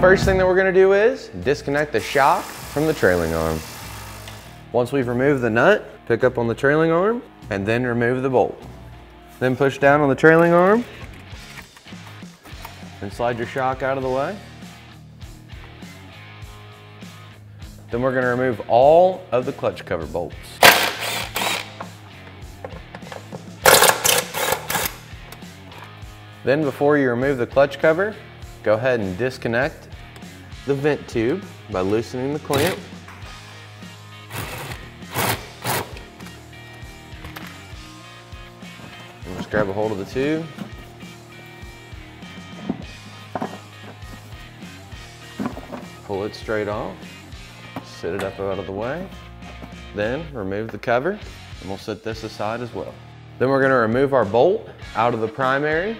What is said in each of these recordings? First thing that we're gonna do is disconnect the shock from the trailing arm. Once we've removed the nut, pick up on the trailing arm and then remove the bolt. Then push down on the trailing arm and slide your shock out of the way. Then we're gonna remove all of the clutch cover bolts. Then before you remove the clutch cover, go ahead and disconnect the vent tube by loosening the clamp. And just grab a hold of the tube. Pull it straight off. Sit it up out of the way. Then remove the cover and we'll set this aside as well. Then we're going to remove our bolt out of the primary.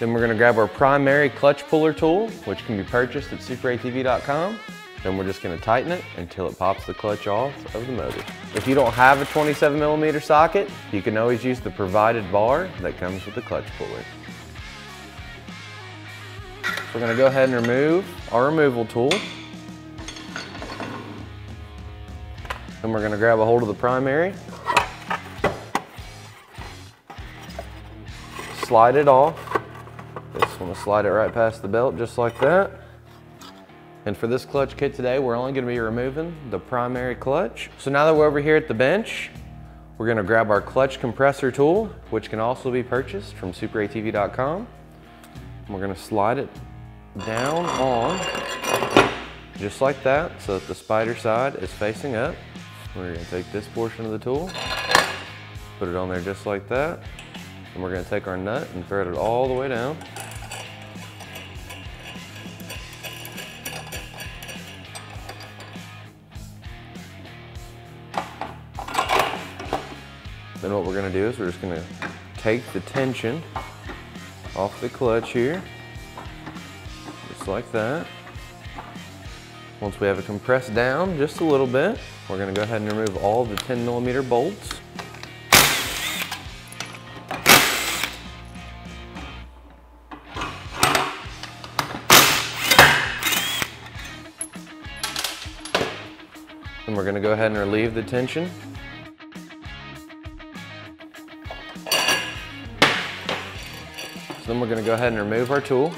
Then we're going to grab our primary clutch puller tool, which can be purchased at superatv.com. Then we're just going to tighten it until it pops the clutch off of the motor. If you don't have a 27mm socket, you can always use the provided bar that comes with the clutch puller. We're going to go ahead and remove our removal tool. Then we're going to grab a hold of the primary, slide it off. Just want to slide it right past the belt just like that. And for this clutch kit today, we're only going to be removing the primary clutch. So now that we're over here at the bench, we're going to grab our clutch compressor tool, which can also be purchased from superatv.com. We're going to slide it down on just like that so that the spider side is facing up. We're going to take this portion of the tool, put it on there just like that. And we're going to take our nut and thread it all the way down. Then what we're going to do is we're just going to take the tension off the clutch here, just like that. Once we have it compressed down just a little bit, we're going to go ahead and remove all the 10mm bolts. And we're going to go ahead and relieve the tension. So then we're going to go ahead and remove our tool.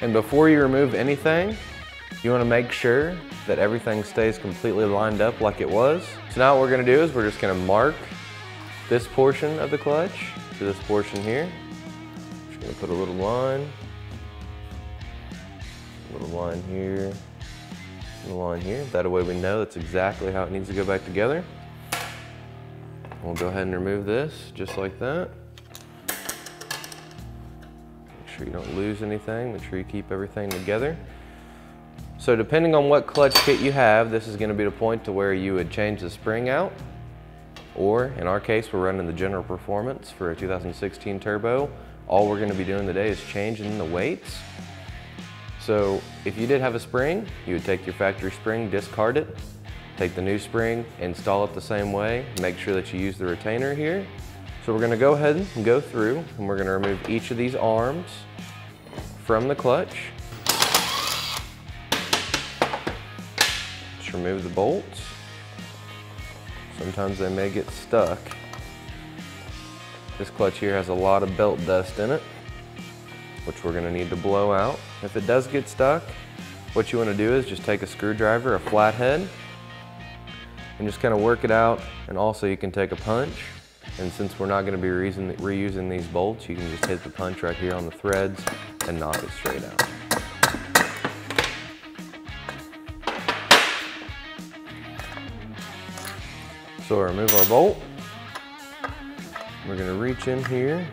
And before you remove anything, you want to make sure that everything stays completely lined up like it was. So now what we're going to do is we're just going to mark this portion of the clutch to this portion here. Just going to put a little line. Little line here, little line here. That way we know that's exactly how it needs to go back together. We'll go ahead and remove this just like that. Make sure you don't lose anything. Make sure you keep everything together. So depending on what clutch kit you have, this is going to be the point to where you would change the spring out. Or in our case, we're running the General Performance for a 2016 Turbo. All we're going to be doing today is changing the weights. So if you did have a spring, you would take your factory spring, discard it, take the new spring, install it the same way, make sure that you use the retainer here. So we're gonna go ahead and go through and we're gonna remove each of these arms from the clutch. Just remove the bolts. Sometimes they may get stuck. This clutch here has a lot of belt dust in it, which we're gonna need to blow out. If it does get stuck, what you wanna do is just take a screwdriver, a flathead, and just kinda work it out, and also you can take a punch, and since we're not gonna be reusing these bolts, you can just hit the punch right here on the threads and knock it straight out. So we'll remove our bolt. We're gonna reach in here,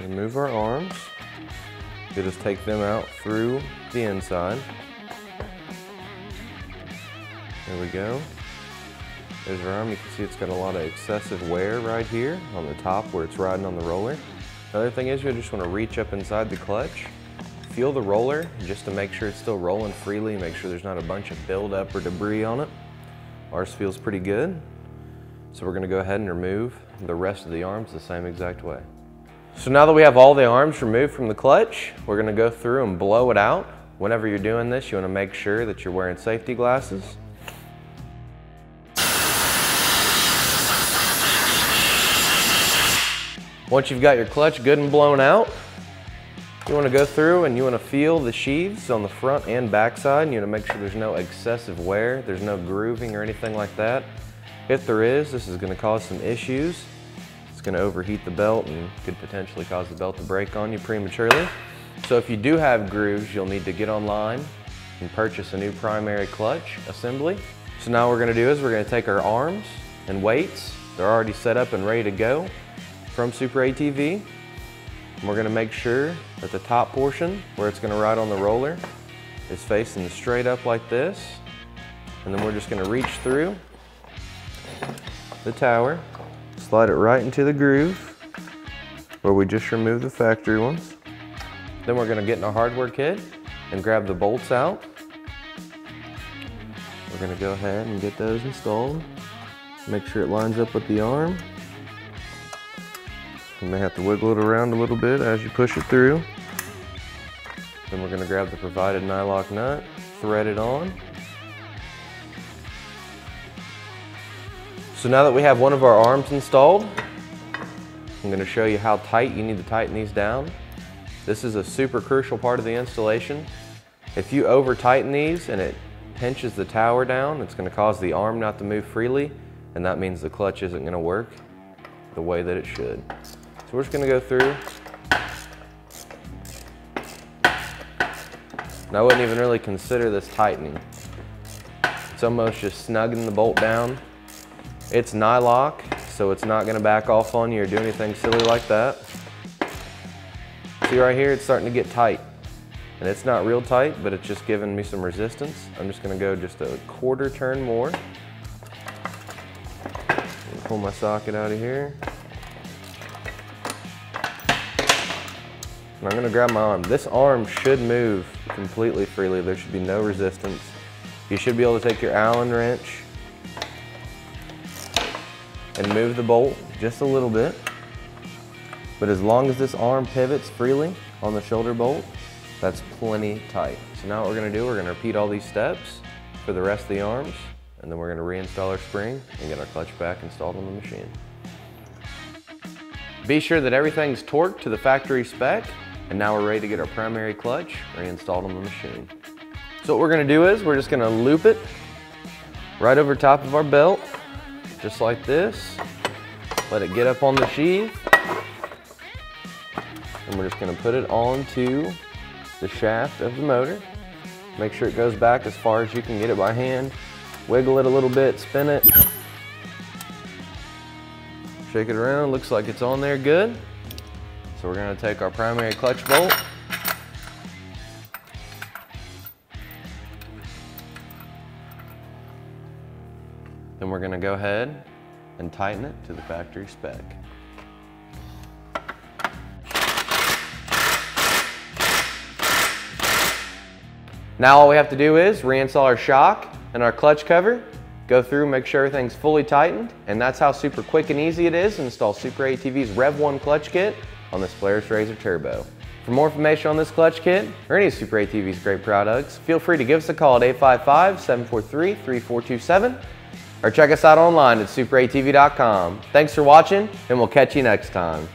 remove our arms. We'll just take them out through the inside. There we go. There's our arm. You can see it's got a lot of excessive wear right here on the top where it's riding on the roller. Another thing is you just want to reach up inside the clutch, Feel the roller just to make sure it's still rolling freely, make sure there's not a bunch of buildup or debris on it. Ours feels pretty good. So we're gonna go ahead and remove the rest of the arms the same exact way. So now that we have all the arms removed from the clutch, we're gonna go through and blow it out. Whenever you're doing this, you wanna make sure that you're wearing safety glasses. Once you've got your clutch good and blown out, you wanna go through and you wanna feel the sheaves on the front and back side. You wanna make sure there's no excessive wear, there's no grooving or anything like that. If there is, this is going to cause some issues. It's going to overheat the belt and could potentially cause the belt to break on you prematurely. So if you do have grooves, you'll need to get online and purchase a new primary clutch assembly. So now what we're going to do is we're going to take our arms and weights. They're already set up and ready to go from Super ATV. And we're going to make sure that the top portion where it's going to ride on the roller is facing straight up like this. And then we're just going to reach through the tower, slide it right into the groove where we just removed the factory ones. Then we're going to get in our hardware kit and grab the bolts out. We're going to go ahead and get those installed. Make sure it lines up with the arm. You may have to wiggle it around a little bit as you push it through. Then we're going to grab the provided nylock nut, thread it on. So now that we have one of our arms installed, I'm going to show you how tight you need to tighten these down. This is a super crucial part of the installation. If you over tighten these and it pinches the tower down, it's going to cause the arm not to move freely, and that means the clutch isn't going to work the way that it should. So we're just going to go through. And I wouldn't even really consider this tightening. It's almost just snugging the bolt down. It's nylock, so it's not going to back off on you or do anything silly like that. See right here, it's starting to get tight. And it's not real tight, but it's just giving me some resistance. I'm just going to go just a quarter turn more. Pull my socket out of here. And I'm going to grab my arm. This arm should move completely freely. There should be no resistance. You should be able to take your Allen wrench and move the bolt just a little bit. But as long as this arm pivots freely on the shoulder bolt, that's plenty tight. So now what we're gonna do, we're gonna repeat all these steps for the rest of the arms, and then we're gonna reinstall our spring and get our clutch back installed on the machine. Be sure that everything's torqued to the factory spec, and now we're ready to get our primary clutch reinstalled on the machine. So what we're gonna do is, we're just gonna loop it right over top of our belt, just like this. Let it get up on the sheath. And we're just gonna put it onto the shaft of the motor. Make sure it goes back as far as you can get it by hand. Wiggle it a little bit, spin it. Shake it around, looks like it's on there good. So we're gonna take our primary clutch bolt. Then we're going to go ahead and tighten it to the factory spec. Now all we have to do is reinstall our shock and our clutch cover, go through, make sure everything's fully tightened, and that's how super quick and easy it is to install Super ATV's Rev1 Clutch Kit on this Polaris RZR Turbo. For more information on this clutch kit, or any of Super ATV's great products, feel free to give us a call at 855-743-3427, or check us out online at superatv.com. Thanks for watching, and we'll catch you next time.